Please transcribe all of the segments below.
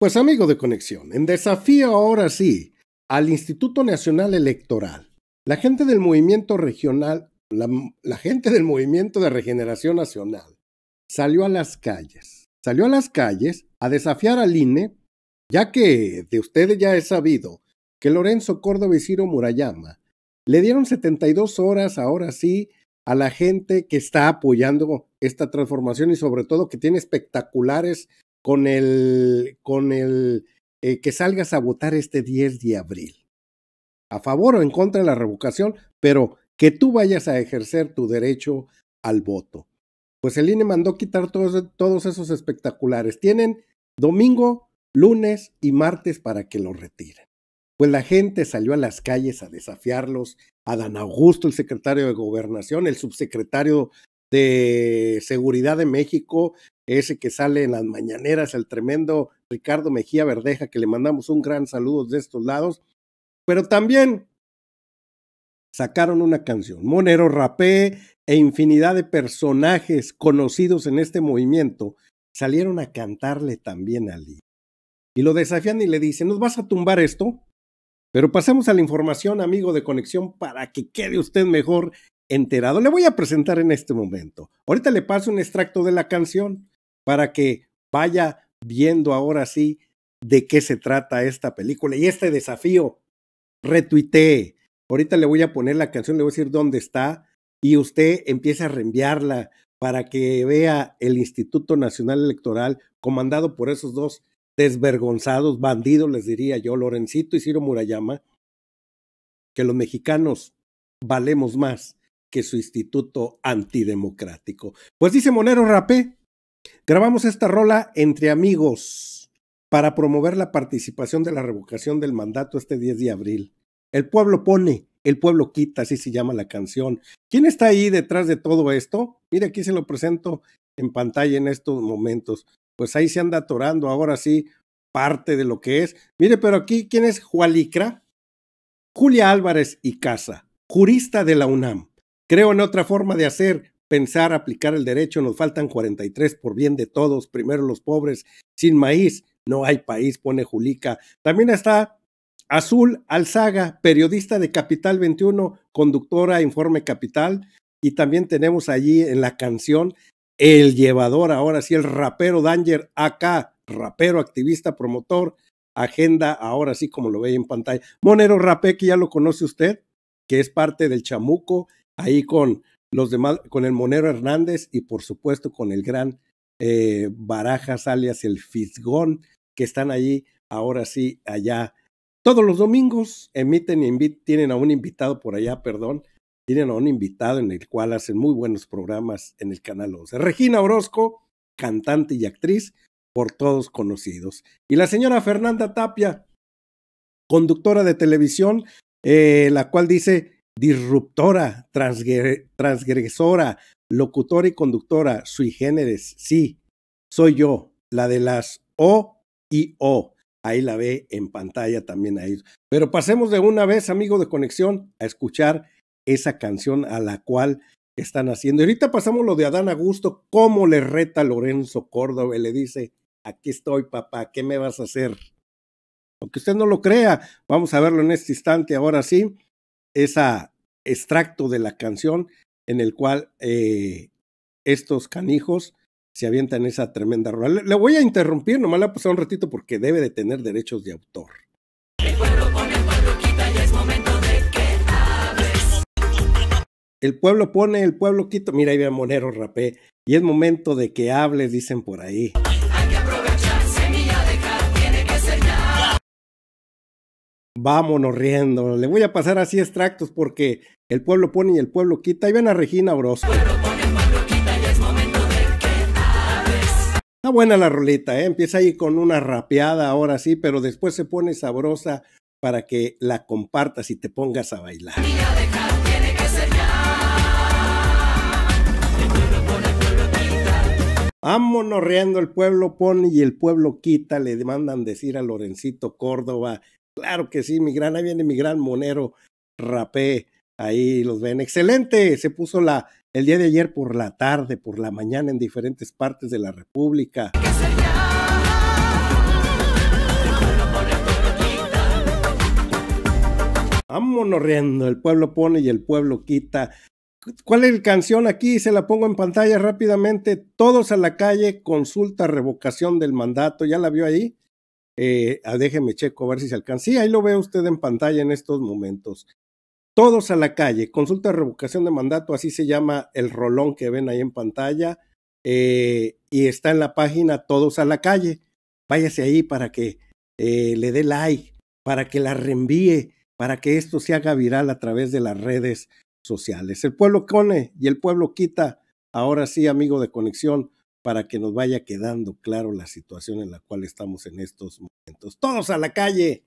Pues amigo de Conexión, en desafío ahora sí al Instituto Nacional Electoral, la gente del movimiento regional, la gente del Movimiento de Regeneración Nacional salió a las calles. Salió a las calles a desafiar al INE, ya que de ustedes ya he sabido que Lorenzo Córdoba y Ciro Murayama le dieron 72 horas ahora sí a la gente que está apoyando esta transformación y sobre todo que tiene espectaculares con el que salgas a votar este 10 de abril. A favor o en contra de la revocación, pero que tú vayas a ejercer tu derecho al voto. Pues el INE mandó quitar todos esos espectaculares. Tienen domingo, lunes y martes para que los retiren. Pues la gente salió a las calles a desafiarlos. Adán Augusto, el secretario de Gobernación, el subsecretario de Seguridad de México, ese que sale en las mañaneras, el tremendo Ricardo Mejía Verdeja, que le mandamos un gran saludo de estos lados, pero también sacaron una canción, Monero Rapé e infinidad de personajes conocidos en este movimiento salieron a cantarle también a Lee. Y lo desafían y le dicen, ¿nos vas a tumbar esto? Pero pasemos a la información, amigo de Conexión, para que quede usted mejor enterado. Le voy a presentar en este momento. Ahorita le paso un extracto de la canción para que vaya viendo ahora sí de qué se trata esta película y este desafío. Retuitee. Ahorita le voy a poner la canción, le voy a decir dónde está y usted empieza a reenviarla para que vea el Instituto Nacional Electoral comandado por esos dos desvergonzados bandidos, les diría yo, Lorencito y Ciro Murayama, que los mexicanos valemos más que su instituto antidemocrático. Pues dice Monero Rapé, grabamos esta rola entre amigos para promover la participación de la revocación del mandato este 10 de abril. El pueblo pone, el pueblo quita, así se llama la canción. ¿Quién está ahí detrás de todo esto? Mire, aquí se lo presento en pantalla en estos momentos. Pues ahí se anda atorando ahora sí parte de lo que es. Mire, pero aquí, ¿quién es Jualicra? Julia Álvarez Icaza, jurista de la UNAM. Creo en otra forma de hacer, pensar, aplicar el derecho. Nos faltan 43 por bien de todos. Primero los pobres. Sin maíz no hay país, pone Julica. También está Azul Alzaga, periodista de Capital 21, conductora Informe Capital. Y también tenemos allí en la canción el llevador, ahora sí, el rapero Danger, acá, rapero, activista, promotor, agenda, ahora sí, como lo ve en pantalla. Monero Rapé, que ya lo conoce usted, que es parte del chamuco, ahí con los demás, con el Monero Hernández y por supuesto con el gran Barajas alias El Fisgón, que están ahí, ahora sí, allá. Todos los domingos emiten y tienen a un invitado por allá, perdón, tienen a un invitado en el cual hacen muy buenos programas en el Canal 11. Regina Orozco, cantante y actriz, por todos conocidos. Y la señora Fernanda Tapia, conductora de televisión, la cual dice... disruptora, transgresora, locutora y conductora, sui generis, sí, soy yo, la de las O y O, ahí la ve en pantalla también ahí, pero pasemos de una vez, amigo de Conexión, a escuchar esa canción a la cual están haciendo, y ahorita pasamos lo de Adán Augusto, cómo le reta Lorenzo Córdoba, le dice, aquí estoy papá, ¿qué me vas a hacer? Aunque usted no lo crea, vamos a verlo en este instante, ahora sí, ese extracto de la canción en el cual estos canijos se avientan esa tremenda rola. Le voy a interrumpir, nomás la pasé un ratito porque debe de tener derechos de autor. El pueblo pone, el pueblo quita, ya es momento de que hables. El pueblo pone, el pueblo quita. Mira, ahí ve a Monero Rapé. Y es momento de que hables, dicen por ahí. Hay que aprovechar, semilla de cal, tiene que ser ya. Vámonos riendo, le voy a pasar así extractos porque el pueblo pone y el pueblo quita. Ahí ven a Regina Orozco. Está buena la rolita, ¿eh? Empieza ahí con una rapeada ahora sí, pero después se pone sabrosa para que la compartas y te pongas a bailar. Vámonos riendo, el pueblo pone y el pueblo quita, le mandan decir a Lorencito Córdoba. Claro que sí, mi gran, ahí viene mi gran Monero Rapé, ahí los ven, excelente, se puso el día de ayer por la tarde, por la mañana en diferentes partes de la República. Vámonos riendo, el pueblo pone y el pueblo quita. ¿Cuál es la canción aquí? Se la pongo en pantalla rápidamente. Todos a la calle, consulta, revocación del mandato. ¿Ya la vio ahí? Déjeme checo a ver si se alcanza. Sí, ahí lo ve usted en pantalla en estos momentos. Todos a la calle, consulta, revocación de mandato. Así se llama el rolón que ven ahí en pantalla. Y está en la página Todos a la Calle. Váyase ahí para que le dé like, para que la reenvíe, para que esto se haga viral a través de las redes sociales. El pueblo pone y el pueblo quita. Ahora sí, amigo de Conexión, para que nos vaya quedando claro la situación en la cual estamos en estos momentos. Todos a la calle,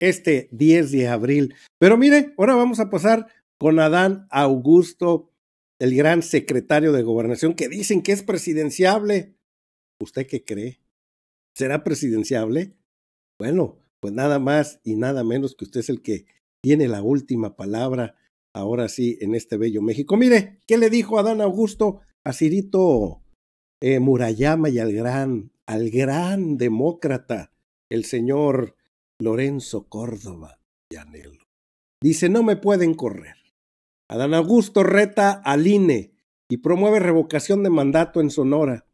este 10 de abril. Pero mire, ahora vamos a pasar con Adán Augusto, el gran secretario de Gobernación, que dicen que es presidenciable. ¿Usted qué cree? ¿Será presidenciable? Bueno, pues nada más y nada menos que usted es el que tiene la última palabra, ahora sí, en este bello México. Mire, ¿qué le dijo Adán Augusto a Cirito Murayama y al gran demócrata, el señor Lorenzo Córdoba y Anhelo? Dice, no me pueden correr. Adán Augusto reta al INE y promueve revocación de mandato en Sonora.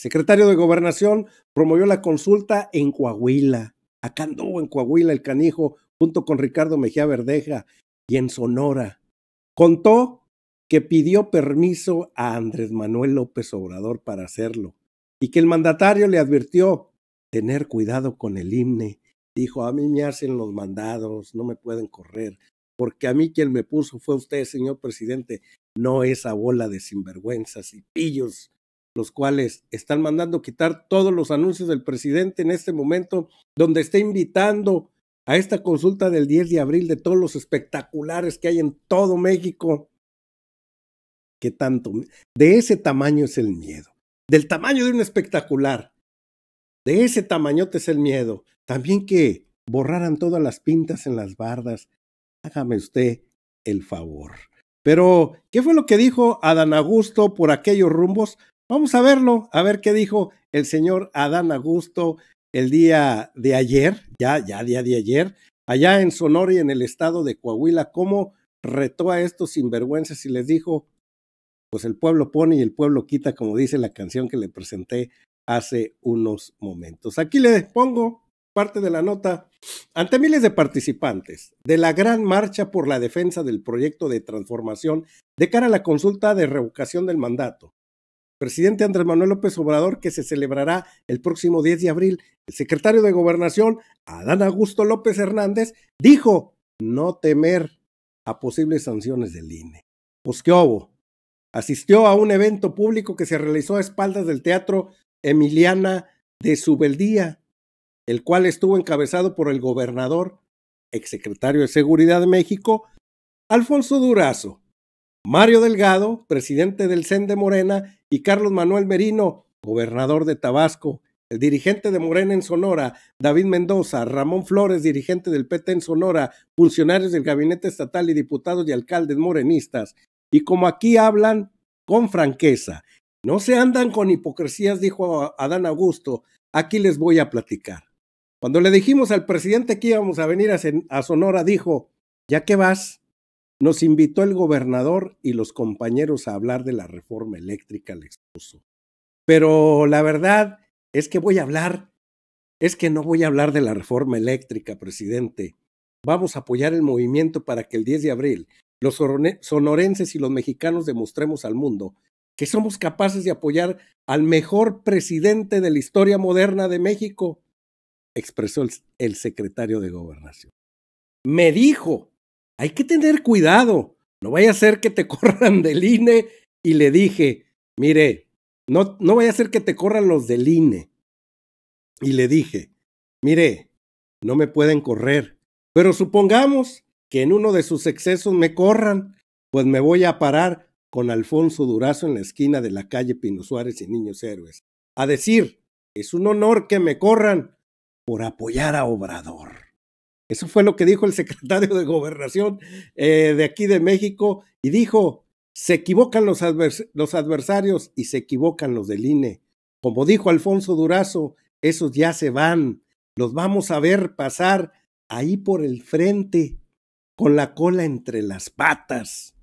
Secretario de Gobernación promovió la consulta en Coahuila. Acá anduvo en Coahuila el canijo junto con Ricardo Mejía Verdeja, y en Sonora. Contó que pidió permiso a Andrés Manuel López Obrador para hacerlo y que el mandatario le advirtió tener cuidado con el INE. Dijo, a mí me hacen los mandados, no me pueden correr, porque a mí quien me puso fue usted, señor presidente, no esa bola de sinvergüenzas y pillos, los cuales están mandando quitar todos los anuncios del presidente en este momento, donde está invitando a esta consulta del 10 de abril de todos los espectaculares que hay en todo México. ¿Qué tanto? De ese tamaño es el miedo. Del tamaño de un espectacular. De ese tamañote es el miedo. También que borraran todas las pintas en las bardas. Hágame usted el favor. Pero, ¿qué fue lo que dijo Adán Augusto por aquellos rumbos? Vamos a verlo, a ver qué dijo el señor Adán Augusto el día de ayer, día de ayer, allá en Sonora y en el estado de Coahuila, cómo retó a estos sinvergüenzas y les dijo, pues el pueblo pone y el pueblo quita, como dice la canción que le presenté hace unos momentos. Aquí les pongo parte de la nota. Ante miles de participantes de la gran marcha por la defensa del proyecto de transformación de cara a la consulta de revocación del mandato, presidente Andrés Manuel López Obrador, que se celebrará el próximo 10 de abril, el secretario de Gobernación, Adán Augusto López Hernández, dijo no temer a posibles sanciones del INE. Pues qué hubo. Asistió a un evento público que se realizó a espaldas del Teatro Emiliana de Subeldía, el cual estuvo encabezado por el gobernador, exsecretario de Seguridad de México, Alfonso Durazo, Mario Delgado, presidente del CEN de Morena, y Carlos Manuel Merino, gobernador de Tabasco, el dirigente de Morena en Sonora, David Mendoza, Ramón Flores, dirigente del PT en Sonora, funcionarios del gabinete estatal y diputados y alcaldes morenistas. Y como aquí hablan con franqueza, no se andan con hipocresías, dijo Adán Augusto, aquí les voy a platicar. Cuando le dijimos al presidente que íbamos a venir a Sonora, dijo, ¿ya qué vas? Nos invitó el gobernador y los compañeros a hablar de la reforma eléctrica, le expuso. Pero la verdad es que no voy a hablar de la reforma eléctrica, presidente. Vamos a apoyar el movimiento para que el 10 de abril los sonorenses y los mexicanos demostremos al mundo que somos capaces de apoyar al mejor presidente de la historia moderna de México, expresó el secretario de Gobernación. Me dijo, hay que tener cuidado, no vaya a ser que te corran del INE, y le dije, mire, no vaya a ser que te corran los del INE. Y le dije, mire, no me pueden correr, pero supongamos que en uno de sus excesos me corran, pues me voy a parar con Alfonso Durazo en la esquina de la calle Pino Suárez y Niños Héroes, a decir, es un honor que me corran por apoyar a Obrador. Eso fue lo que dijo el secretario de Gobernación de aquí de México, y dijo, se equivocan los adversarios y se equivocan los del INE. Como dijo Alfonso Durazo, esos ya se van, los vamos a ver pasar ahí por el frente. con la cola entre las patas.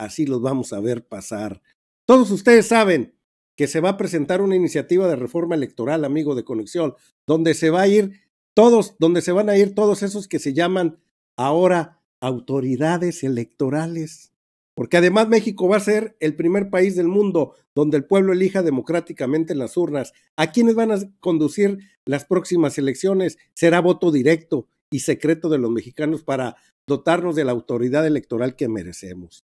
Así los vamos a ver pasar. Todos ustedes saben que se va a presentar una iniciativa de reforma electoral, amigo de Conexión, donde se van a ir todos esos que se llaman ahora autoridades electorales. Porque además México va a ser el primer país del mundo donde el pueblo elija democráticamente en las urnas. ¿A quiénes van a conducir las próximas elecciones? Será voto directo y secreto de los mexicanos para dotarnos de la autoridad electoral que merecemos.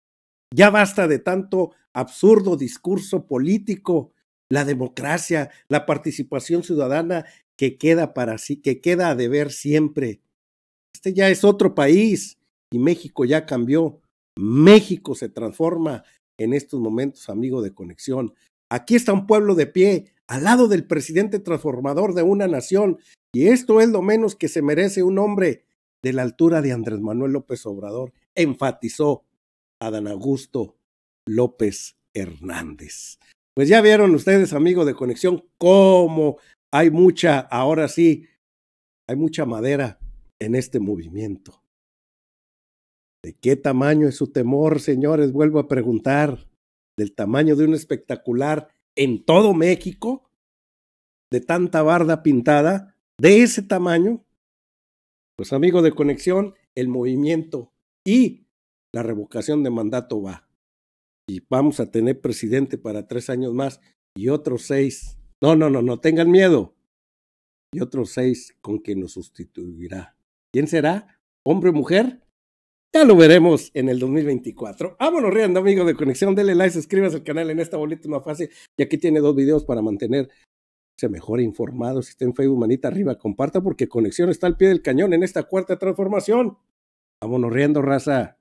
Ya basta de tanto absurdo discurso político. La democracia, la participación ciudadana que queda para sí, que queda a deber siempre. Este ya es otro país y México ya cambió. México se transforma en estos momentos, amigo de Conexión. Aquí está un pueblo de pie, al lado del presidente transformador de una nación, y esto es lo menos que se merece un hombre de la altura de Andrés Manuel López Obrador, enfatizó Adán Augusto López Hernández. Pues ya vieron ustedes, amigo de Conexión, cómo hay mucha, ahora sí, hay mucha madera en este movimiento. ¿De qué tamaño es su temor, señores? Vuelvo a preguntar. ¿Del tamaño de un espectacular en todo México? ¿De tanta barda pintada? ¿De ese tamaño? Pues, amigos de Conexión, el movimiento y la revocación de mandato va. Y vamos a tener presidente para 3 años más y otros 6. No tengan miedo. Y otros 6 con quien nos sustituirá. ¿Quién será? ¿Hombre o mujer? Ya lo veremos en el 2024. Vámonos riendo, amigos de Conexión. Dele like, suscríbase al canal. En esta bolita es más fácil. Y aquí tiene 2 videos para mantenerse mejor informado. Si está en Facebook, manita arriba, comparta porque Conexión está al pie del cañón en esta cuarta transformación. Vámonos riendo, raza.